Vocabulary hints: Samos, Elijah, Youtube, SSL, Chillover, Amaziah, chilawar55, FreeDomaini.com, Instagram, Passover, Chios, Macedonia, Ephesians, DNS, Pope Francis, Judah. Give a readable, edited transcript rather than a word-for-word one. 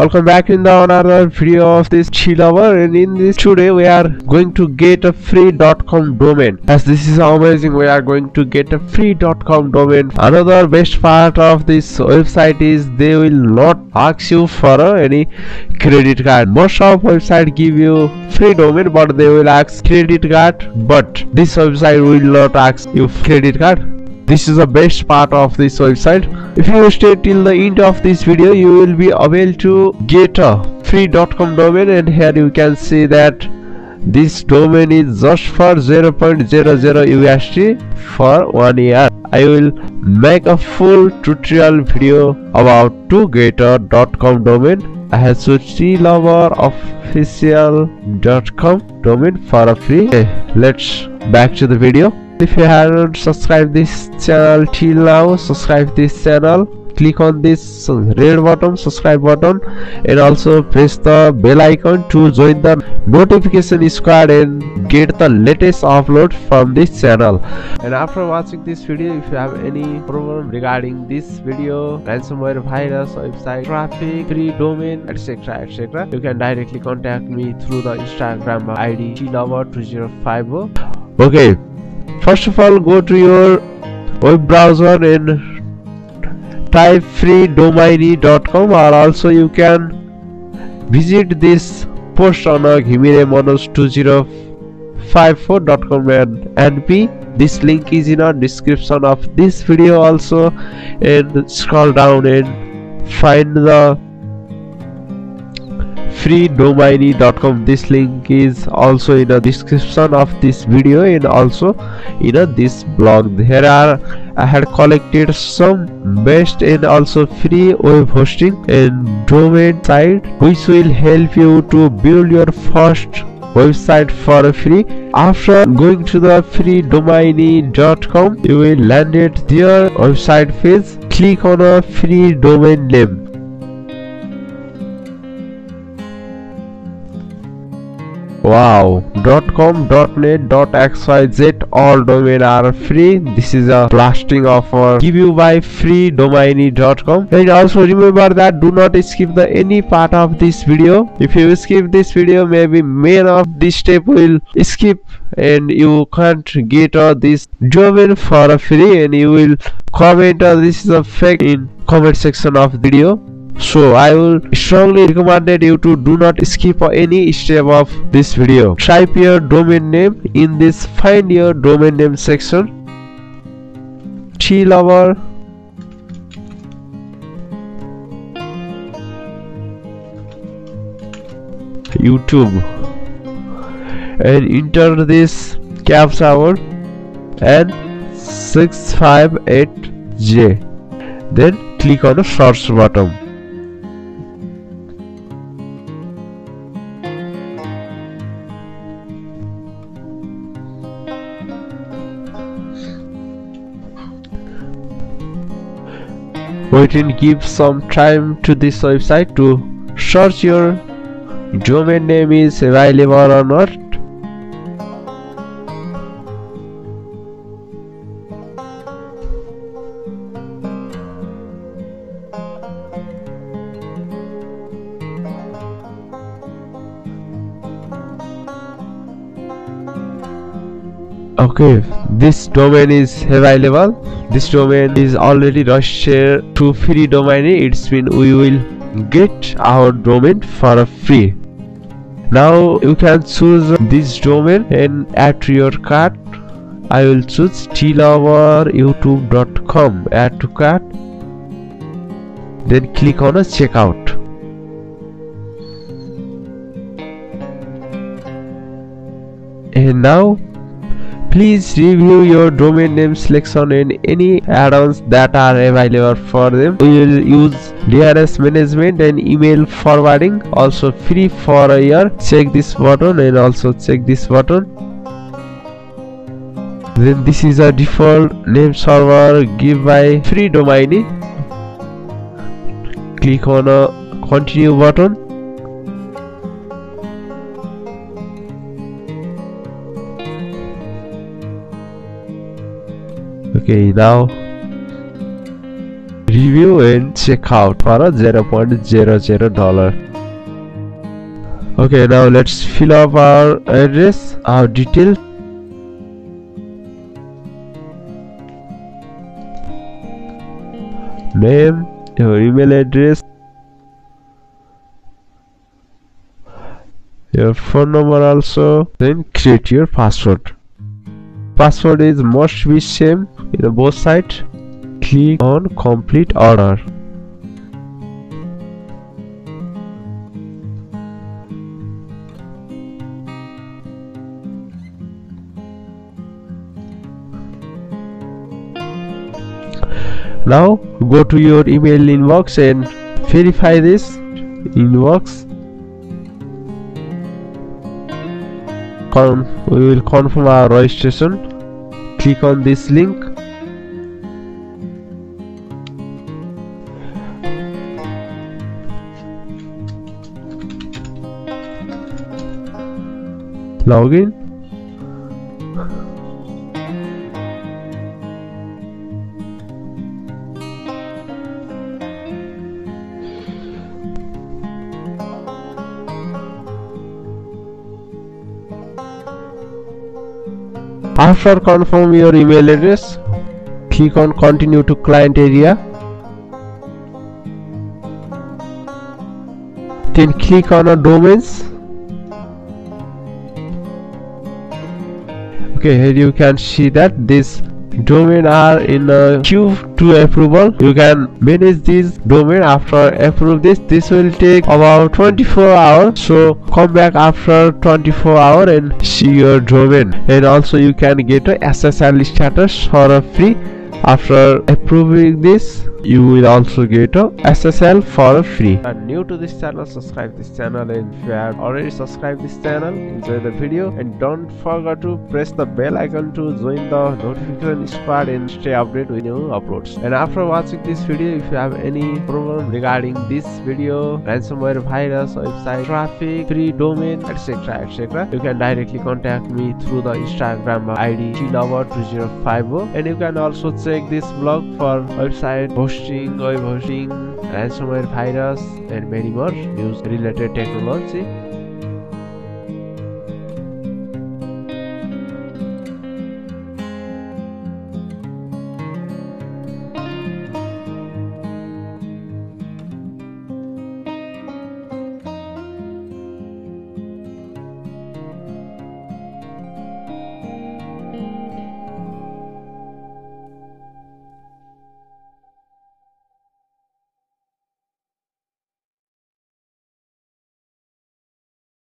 Welcome back in the another video of this Chillover, and in this today we are going to get a free.com domain. As this is amazing, we are going to get a free.com domain. Another best part of this website is they will not ask you for any credit card. Most of website give you free domain, but they will ask credit card, but this website will not ask you credit card. This is the best part of this website. If you stay till the end of this video, you will be able to get a free.com domain, and here you can see that this domain is just for 0.00 USD for 1 year. I will make a full tutorial video about to get a .com domain. I have to chilawar55.com domain for a free. Okay, let's back to the video. If you haven't subscribed this channel till now, subscribe this channel, click on this red button, subscribe button, and also press the bell icon to join the notification squad and get the latest upload from this channel. And after watching this video, if you have any problem regarding this video, ransomware virus, website traffic, free domain, etc., etc., you can directly contact me through the Instagram ID chilawar2050. Okay. First of all, go to your web browser and type FreeDomaini.com, or also you can visit this post on ghimiremajanoj2054.com.np. This link is in our description of this video also, and scroll down and find the FreeDomaini.com. This link is also in the description of this video and also in this blog. There are I had collected some best and also free web hosting and domain site which will help you to build your first website for free. After going to the FreeDomaini.com, you will land at their website page. Click on a free domain name. Wow, .com, .net, .xyz, all domain are free. This is a blasting offer give you by FreeDomaini.com. And also remember that do not skip the any part of this video. If you skip this video, maybe main of this step will skip and you can't get this domain for free, and you will comment this is a fake in comment section of video. So I will strongly recommend that you to do not skip any step of this video. Type your domain name in this find your domain name section. Chillover YouTube, and enter this captcha word and 658J. Then click on the search button. Wait and give some time to this website to search your domain name is available or not. Okay, this domain is available. This domain is already registered to free domain. It's mean we will get our domain for free. Now you can choose this domain and add to your cart. I will choose chilawar55.com, add to cart. Then click on a checkout. And now please review your domain name selection and any add-ons that are available for them. We will use DNS management and email forwarding, also free for a year. Check this button and also check this button. Then this is a default name server give by free domain. Click on a continue button. Okay, now review and check out for a $0.00. Okay, now let's fill up our address, our detail. Name, your email address, your phone number also, then create your password. Password is must be same in both sides. Click on complete order. Now go to your email inbox and verify this inbox. We will confirm our registration. Click on this link. Login. After confirm your email address, click on continue to client area. Then click on domains. Okay, here you can see that these domains are in a queue to approval. You can manage this domain after approve this. This will take about 24 hours. So come back after 24 hours and see your domain. And also you can get a SSL status for a free. After approving this, you will also get a SSL for free. If you are new to this channel, subscribe this channel, and if you have already subscribed this channel, enjoy the video and don't forget to press the bell icon to join the notification squad and stay updated with new uploads. And after watching this video, if you have any problem regarding this video, ransomware virus, website traffic, free domain, etc., etc., you can directly contact me through the Instagram ID chilawar55, and you can also check this blog for website hosting, web hosting, ransomware virus, and many more news related technology.